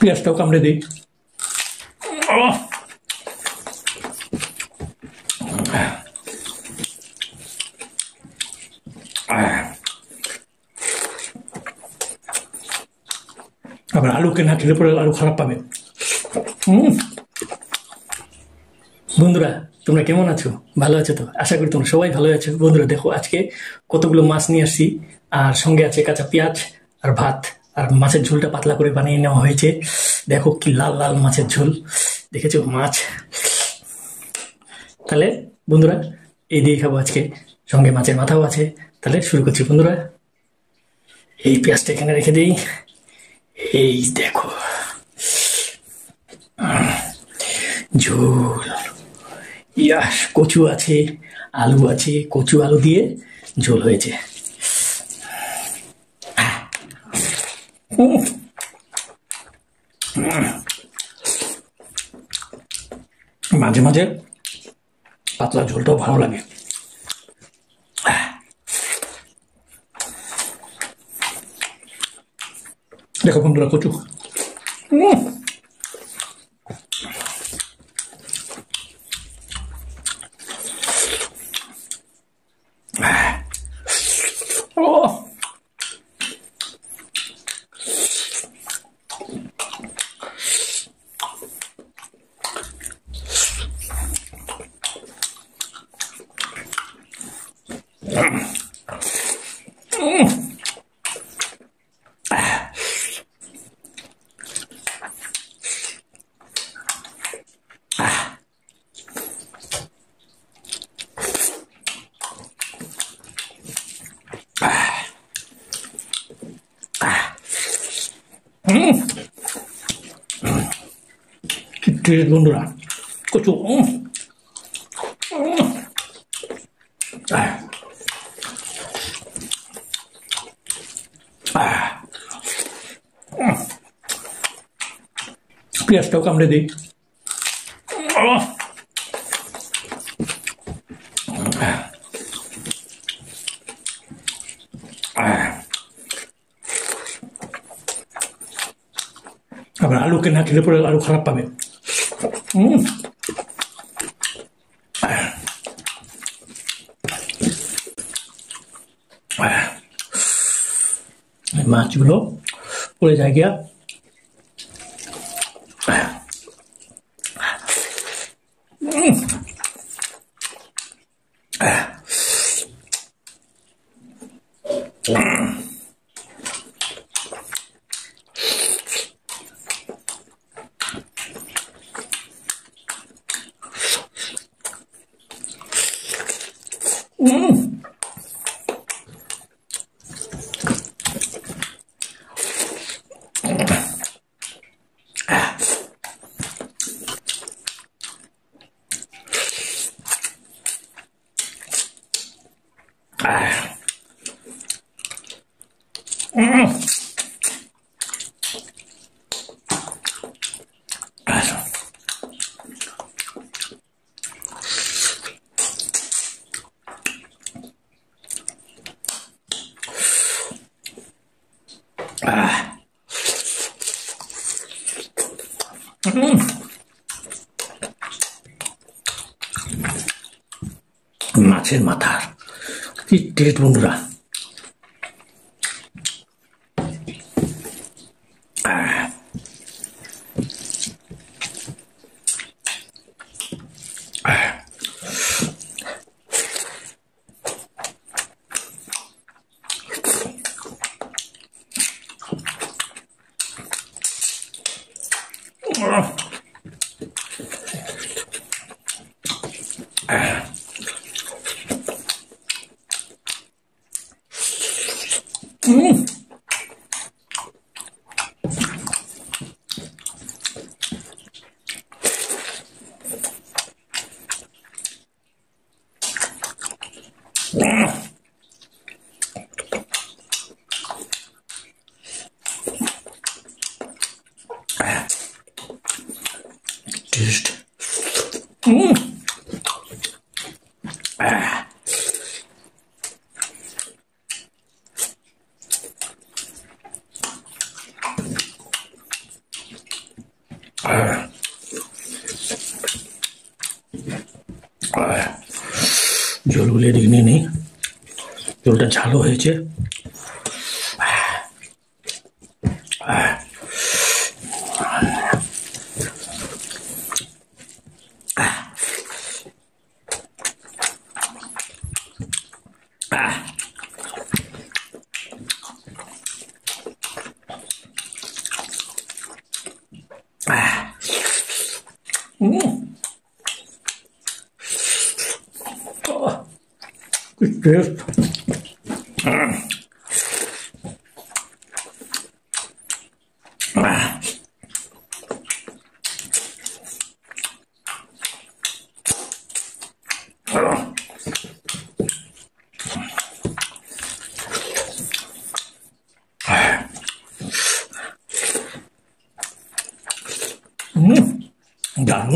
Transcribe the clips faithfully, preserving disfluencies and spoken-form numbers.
পেঁয়াজটাও কামড়ে দিই। আবার আলুকে না খেলে পরে আলু খারাপ পাবে। হুম বন্ধুরা, তোমরা কেমন আছো? ভালো আছো তো? আশা করি তোমরা সবাই ভালো আছো। বন্ধুরা দেখো, আজকে কতগুলো মাছ নিয়ে আসছি, আর সঙ্গে আছে কাঁচা পেঁয়াজ আর ভাত, আর মাছের ঝোলটা পাতলা করে বানিয়ে নেওয়া হয়েছে। দেখো কি লাল লাল মাছের ঝোল, দেখেছো মাছ? তাহলে বন্ধুরা এই দিয়ে খাবো আজকে, সঙ্গে মাছের মাথাও আছে। তাহলে শুরু করছি বন্ধুরা। এই পেঁয়াজটা এখানে রেখে দিই। এই দেখো ঝোল, ইয়াস কচু আছে, আলু আছে, কচু আলু দিয়ে ঝোল হয়েছে। মাঝে মাঝে পাতলা ঝোলটাও ভালো লাগে। দেখো বন্ধুরা কচু, বন্ধুরা কচু পেঁয়াজটাও কামড়ে দিই। আবার আলুকে না খেলে পরে আলু খারাপ পাবে। হুম মাছগুলো পড়ে যায় গিয়া। মাছের মাথার কি টেস্ট বন্ধুরা! 아. জলগুলো এদিকে নিয়ে নেই, জলটা ঝালো হয়েছে। Good. Mm. Ah. Oh. Ah. Mm. Done.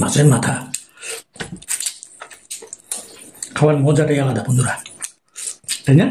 맛은 많다. 가발 모자라야 하다 분들아. 되냐?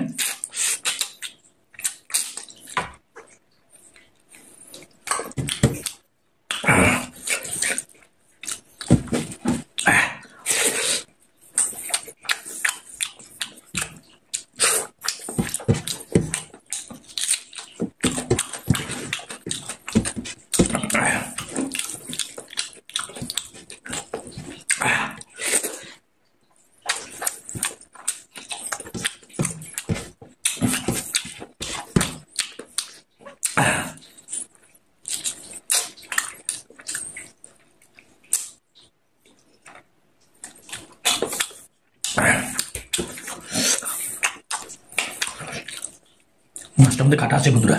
맛있는데 가다지 분들아.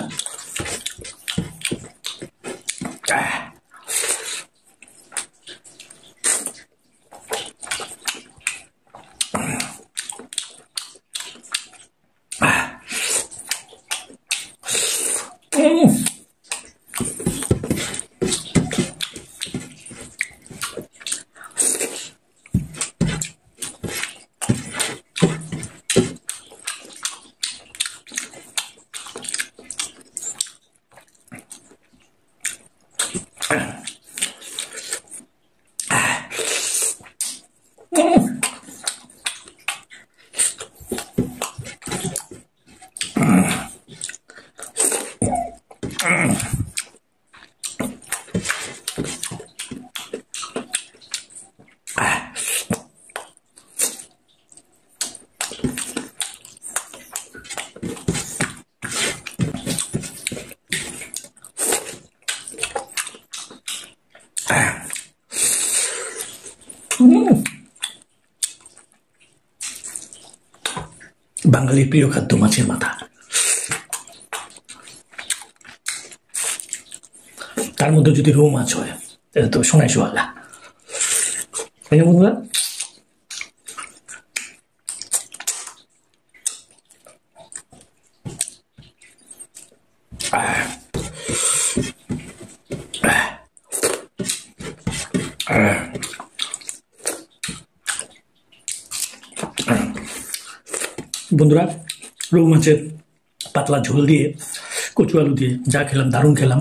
বাঙালির প্রিয় খাদ্য মাছের মাথা। তার মধ্যে যদি রৌ মাছ হয় তাহলে তো সোনাই সোহাগা। তাই না বন্ধুরা? বন্ধুরা, রৌ মাছের পাতলা ঝোল দিয়ে কচু আলু দিয়ে যা খেলাম, দারুণ খেলাম।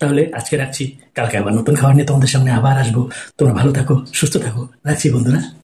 তাহলে আজকে রাখছি, কালকে আবার নতুন খাবার নিয়ে তোমাদের সামনে আবার আসবো। তোমরা ভালো থাকো, সুস্থ থাকো। রাখছি বন্ধুরা।